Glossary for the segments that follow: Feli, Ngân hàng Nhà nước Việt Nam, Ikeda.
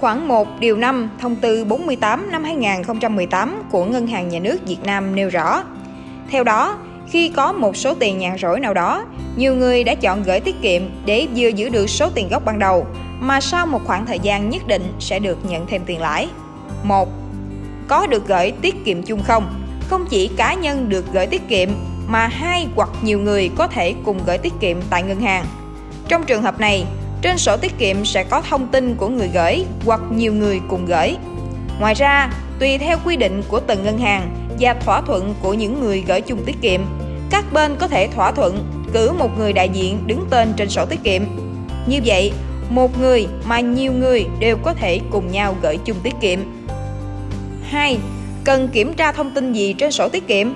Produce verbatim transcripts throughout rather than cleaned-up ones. Khoản một điều năm thông tư bốn mươi tám năm hai nghìn không trăm mười tám của Ngân hàng Nhà nước Việt Nam nêu rõ. Theo đó, khi có một số tiền nhàn rỗi nào đó, nhiều người đã chọn gửi tiết kiệm để vừa giữ được số tiền gốc ban đầu, mà sau một khoảng thời gian nhất định sẽ được nhận thêm tiền lãi. một. Có được gửi tiết kiệm chung không? Không chỉ cá nhân được gửi tiết kiệm, mà hai hoặc nhiều người có thể cùng gửi tiết kiệm tại ngân hàng. Trong trường hợp này, trên sổ tiết kiệm sẽ có thông tin của người gửi hoặc nhiều người cùng gửi. Ngoài ra, tùy theo quy định của từng ngân hàng và thỏa thuận của những người gửi chung tiết kiệm, các bên có thể thỏa thuận cử một người đại diện đứng tên trên sổ tiết kiệm. Như vậy, một người mà nhiều người đều có thể cùng nhau gửi chung tiết kiệm. hai. Cần kiểm tra thông tin gì trên sổ tiết kiệm?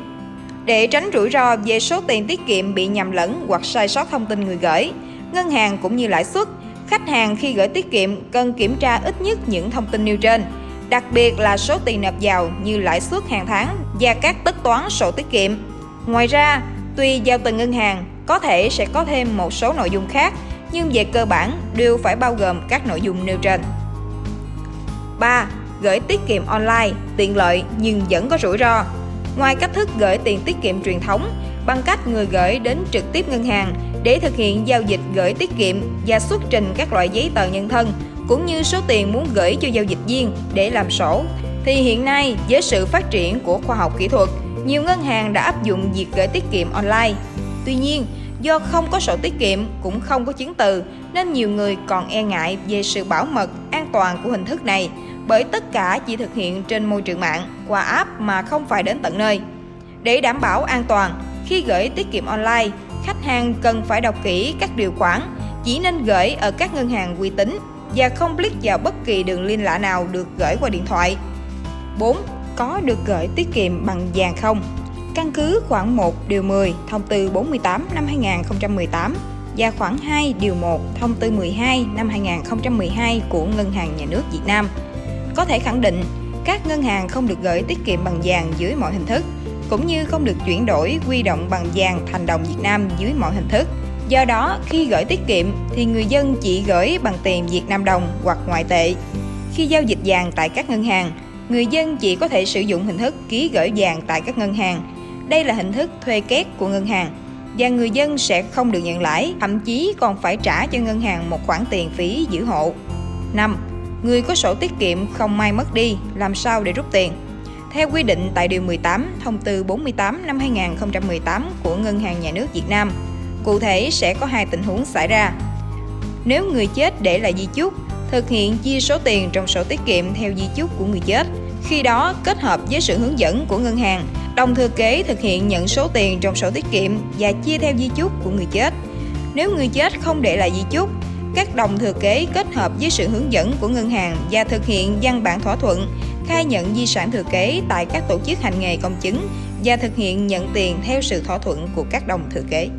Để tránh rủi ro về số tiền tiết kiệm bị nhầm lẫn hoặc sai sót thông tin người gửi, ngân hàng cũng như lãi suất, khách hàng khi gửi tiết kiệm cần kiểm tra ít nhất những thông tin nêu trên, đặc biệt là số tiền nộp vào như lãi suất hàng tháng và các tất toán sổ tiết kiệm. Ngoài ra, tùy vào từng ngân hàng, có thể sẽ có thêm một số nội dung khác, nhưng về cơ bản đều phải bao gồm các nội dung nêu trên. ba. Gửi tiết kiệm online, tiện lợi nhưng vẫn có rủi ro. Ngoài cách thức gửi tiền tiết kiệm truyền thống, bằng cách người gửi đến trực tiếp ngân hàng để thực hiện giao dịch gửi tiết kiệm và xuất trình các loại giấy tờ nhân thân, cũng như số tiền muốn gửi cho giao dịch viên để làm sổ, thì hiện nay với sự phát triển của khoa học kỹ thuật, nhiều ngân hàng đã áp dụng việc gửi tiết kiệm online. Tuy nhiên, do không có sổ tiết kiệm cũng không có chứng từ, nên nhiều người còn e ngại về sự bảo mật, an toàn của hình thức này, bởi tất cả chỉ thực hiện trên môi trường mạng, qua app mà không phải đến tận nơi. Để đảm bảo an toàn, khi gửi tiết kiệm online, khách hàng cần phải đọc kỹ các điều khoản, chỉ nên gửi ở các ngân hàng uy tín và không click vào bất kỳ đường link lạ nào được gửi qua điện thoại. bốn. Có được gửi tiết kiệm bằng vàng không? Căn cứ khoản một điều mười thông tư bốn mươi tám năm hai nghìn không trăm mười tám và khoản hai điều một thông tư mười hai năm hai nghìn không trăm mười hai của Ngân hàng Nhà nước Việt Nam, có thể khẳng định các ngân hàng không được gửi tiết kiệm bằng vàng dưới mọi hình thức, cũng như không được chuyển đổi quy động bằng vàng thành đồng Việt Nam dưới mọi hình thức. Do đó, khi gửi tiết kiệm thì người dân chỉ gửi bằng tiền Việt Nam đồng hoặc ngoại tệ. Khi giao dịch vàng tại các ngân hàng, người dân chỉ có thể sử dụng hình thức ký gửi vàng tại các ngân hàng. Đây là hình thức thuê két của ngân hàng và người dân sẽ không được nhận lãi, thậm chí còn phải trả cho ngân hàng một khoản tiền phí giữ hộ. năm. Người có sổ tiết kiệm không may mất đi, làm sao để rút tiền? Theo quy định tại điều mười tám thông tư bốn mươi tám năm hai nghìn không trăm mười tám của Ngân hàng Nhà nước Việt Nam, cụ thể sẽ có hai tình huống xảy ra. Nếu người chết để lại di chúc, thực hiện chia số tiền trong sổ tiết kiệm theo di chúc của người chết, khi đó kết hợp với sự hướng dẫn của ngân hàng, đồng thừa kế thực hiện nhận số tiền trong sổ tiết kiệm và chia theo di chúc của người chết. Nếu người chết không để lại di chúc, các đồng thừa kế kết hợp với sự hướng dẫn của ngân hàng và thực hiện văn bản thỏa thuận, khai nhận di sản thừa kế tại các tổ chức hành nghề công chứng và thực hiện nhận tiền theo sự thỏa thuận của các đồng thừa kế.